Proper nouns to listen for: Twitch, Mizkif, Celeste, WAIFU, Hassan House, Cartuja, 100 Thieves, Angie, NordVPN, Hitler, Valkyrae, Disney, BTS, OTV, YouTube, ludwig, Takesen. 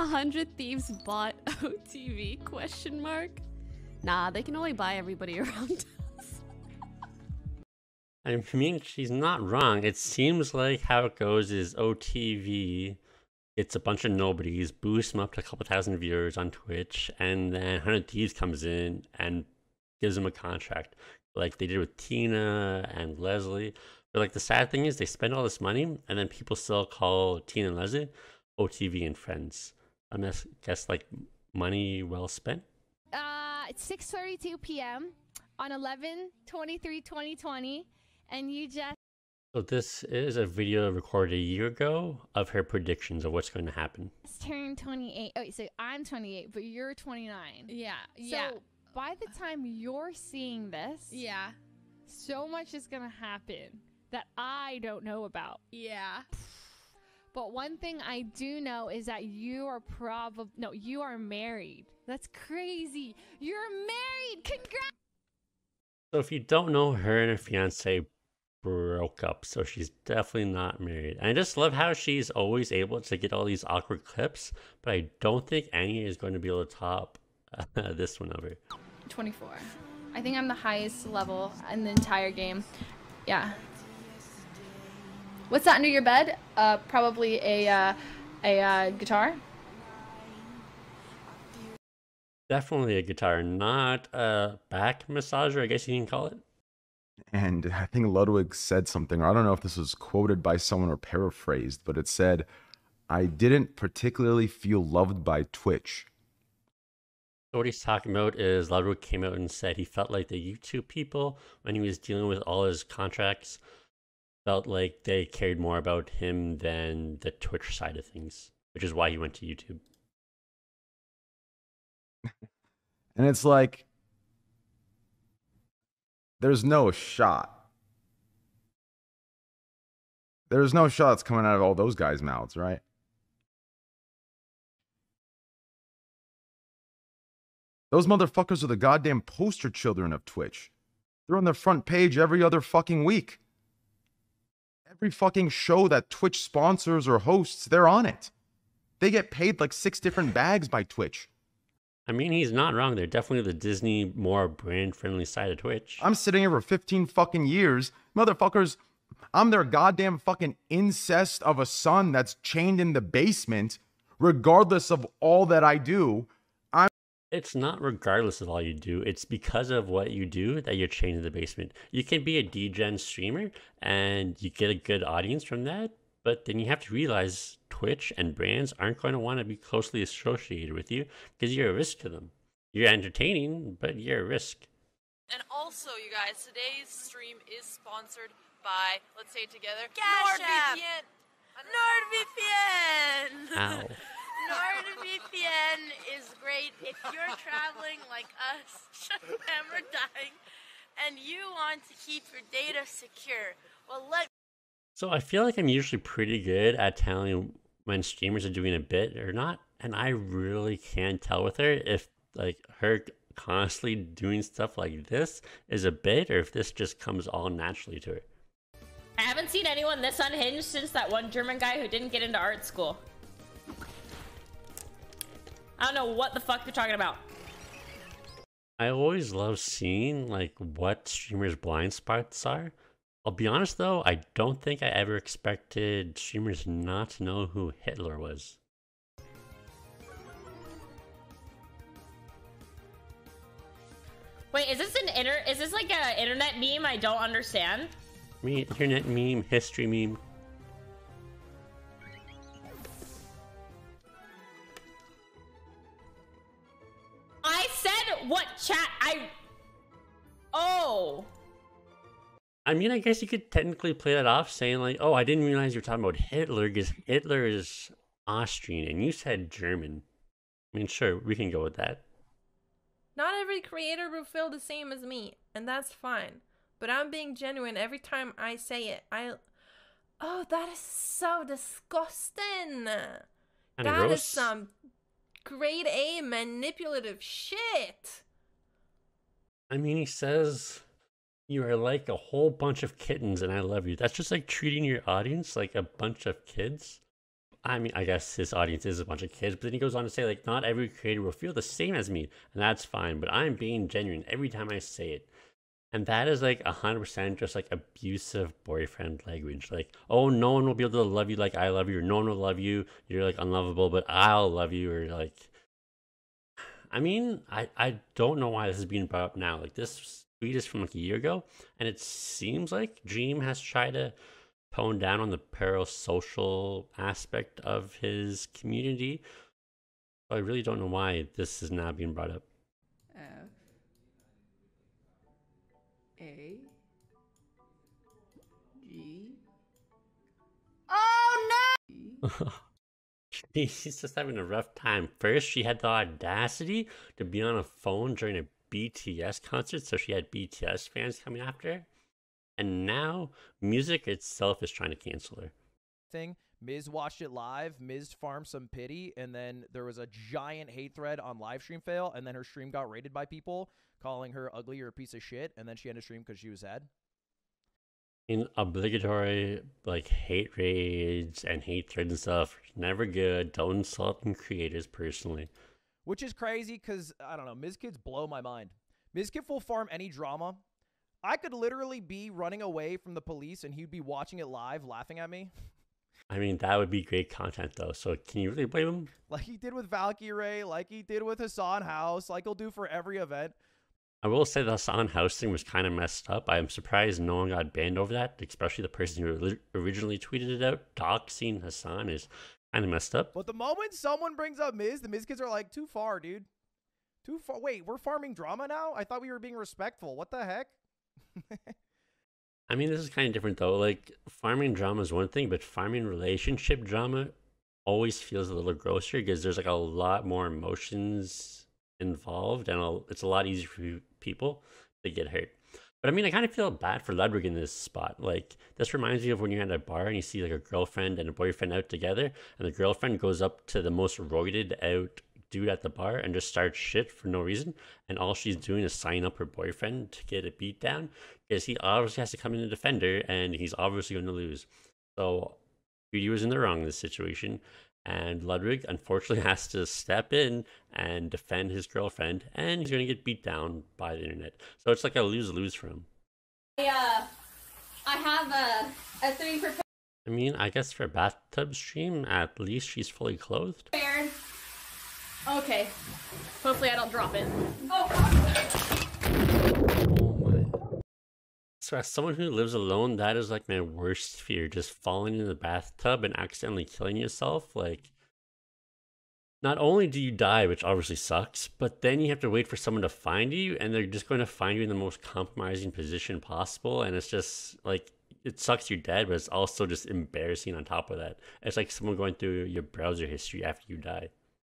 100 Thieves bought OTV? Question mark. Nah, they can only buy everybody around us. I mean, she's not wrong. It seems like how it goes is OTV, it's a bunch of nobodies, boosts them up to a couple thousand viewers on Twitch, and then 100 Thieves comes in and gives them a contract, like they did with Tina and Leslie. But like the sad thing is they spend all this money and then people still call Tina and Leslie OTV and friends. I guess like money well spent. It's 6:32 p.m. on 11/23/2020, and you just... So this is a video recorded a year ago of her predictions of what's going to happen. It's turning 28. Oh, so I'm 28, but you're 29. Yeah. So yeah. By the time you're seeing this, yeah, so much is gonna happen that I don't know about. Yeah. But one thing I do know is that you are probably... No, you are married. That's crazy. You're married. Congrats. So if you don't know, her and her fiance broke up. So she's definitely not married. And I just love how she's always able to get all these awkward clips. But I don't think Annie is going to be able to top this one over. 24. I think I'm the highest level in the entire game. Yeah. What's that under your bed? Probably a guitar. Definitely a guitar, not a back massager, I guess you can call it. And I think Ludwig said something, or I don't know if this was quoted by someone or paraphrased, but it said, "I didn't particularly feel loved by Twitch." So what he's talking about is Ludwig came out and said he felt like the YouTube people, when he was dealing with all his contracts, felt like they cared more about him than the Twitch side of things, which is why he went to YouTube. And it's like, there's no shot. There's no shots coming out of all those guys' mouths, right? Those motherfuckers are the goddamn poster children of Twitch. They're on the front page every other fucking week. Every fucking show that Twitch sponsors or hosts, they're on it. They get paid like 6 different bags by Twitch. I mean, he's not wrong. They're definitely the Disney, more brand-friendly side of Twitch. I'm sitting here for 15 fucking years. Motherfuckers, I'm their goddamn fucking incest of a son that's chained in the basement, regardless of all that I do. It's not regardless of all you do. It's because of what you do that you're chained in the basement. You can be a DGen streamer and you get a good audience from that, but then you have to realize Twitch and brands aren't going to want to be closely associated with you because you're a risk to them. You're entertaining, but you're a risk. And also, you guys, today's stream is sponsored by, let's say it together, NordVPN. NordVPN! Ow. NordVPN is great if you're traveling like us and we're dying and you want to keep your data secure. Well, so I feel like I'm usually pretty good at telling when streamers are doing a bit or not, and I really can't tell with her if like her constantly doing stuff like this is a bit or if this just comes all naturally to her. I haven't seen anyone this unhinged since that one German guy who didn't get into art school. I don't know what the fuck you're talking about. I always love seeing like what streamers' blind spots are. I'll be honest though, I don't think I ever expected streamers not to know who Hitler was. Wait, is this like an internet meme I don't understand? Me, internet meme, history meme. I said what chat I... Oh. I mean, I guess you could technically play that off saying like, oh, I didn't realize you were talking about Hitler because Hitler is Austrian and you said German. I mean, sure, we can go with that. Not every creator will feel the same as me, and that's fine. But I'm being genuine every time I say it. Oh, that is so disgusting. And that gross. Is some... grade A manipulative shit. I mean, he says you are like a whole bunch of kittens and I love you. That's just like treating your audience like a bunch of kids. I mean, I guess his audience is a bunch of kids, but then he goes on to say, like, not every creator will feel the same as me, and that's fine, but I'm being genuine every time I say it. And that is like 100% just like abusive boyfriend language. Like, oh, no one will be able to love you like I love you, or no one will love you, you're like unlovable, but I'll love you, or like, I mean, I don't know why this is being brought up now. Like, this tweet is from like a year ago, and it seems like Dream has tried to tone down on the parasocial aspect of his community. So I really don't know why this is now being brought up. F-A-G. Oh no! She's just having a rough time. First, she had the audacity to be on a phone during a BTS concert, so she had BTS fans coming after her. And now, music itself is trying to cancel her. Miz watched it live, Miz farmed some pity, and then there was a giant hate thread on live stream fail, and then her stream got raided by people calling her ugly or a piece of shit, and then she ended stream because she was sad. In obligatory, like, hate raids and hate threads and stuff, never good. Don't insult creators personally. Which is crazy because, I don't know, Mizkifs blow my mind. Mizkif will farm any drama. I could literally be running away from the police and he'd be watching it live laughing at me. I mean, that would be great content though. So can you really blame him? Like he did with Valkyrae, like he did with Hassan House, like he'll do for every event. I will say the Hassan House thing was kind of messed up. I am surprised no one got banned over that, especially the person who originally tweeted it out. Doxing Hassan is kind of messed up. But the moment someone brings up Miz, the Mizkids are like, too far, dude. Too far. Wait, we're farming drama now? I thought we were being respectful. What the heck? I mean, this is kind of different though. Like, farming drama is one thing, but farming relationship drama always feels a little grosser because there's like a lot more emotions involved, and it's a lot easier for people to get hurt. But I mean, I kind of feel bad for Ludwig in this spot. Like, this reminds me of when you're at a bar and you see like a girlfriend and a boyfriend out together, and the girlfriend goes up to the most roided out dude at the bar and just starts shit for no reason, and all she's doing is signing up her boyfriend to get a beat down because he obviously has to come in and defend her, and he's obviously going to lose. So Judy was in the wrong in this situation, and Ludwig unfortunately has to step in and defend his girlfriend, and he's going to get beat down by the internet. So it's like a lose-lose for him. I have a three prepared. I mean, I guess for a bathtub stream, at least she's fully clothed. Prepared. Okay. Hopefully I don't drop it. Oh my. So as someone who lives alone, that is like my worst fear. Just falling into the bathtub and accidentally killing yourself. Like, not only do you die, which obviously sucks, but then you have to wait for someone to find you, and they're just going to find you in the most compromising position possible. And it's just like, it sucks you're dead, but it's also just embarrassing on top of that. It's like someone going through your browser history after you die.